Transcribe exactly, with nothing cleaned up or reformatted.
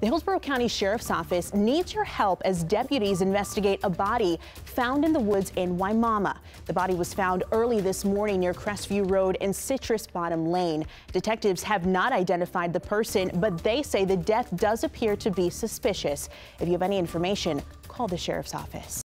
The Hillsborough County Sheriff's Office needs your help as deputies investigate a body found in the woods in Wimauma. The body was found early this morning near Crestview Road and Citrus Bottom Lane. Detectives have not identified the person, but they say the death does appear to be suspicious. If you have any information, call the Sheriff's Office.